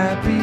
happy.